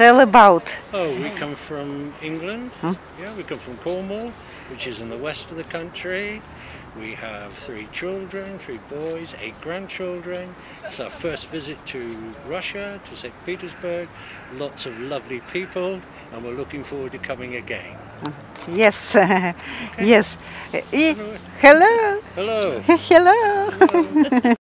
tell about? Oh, we come from England. Huh? Yeah, we come from Cornwall, which is in the west of the country. We have 3 children, 3 boys, 8 grandchildren. It's our first visit to Russia, to St. Petersburg. Lots of lovely people, and we're looking forward to coming again. Yes, okay. Yes. Hello. Hello. Hello. Hello.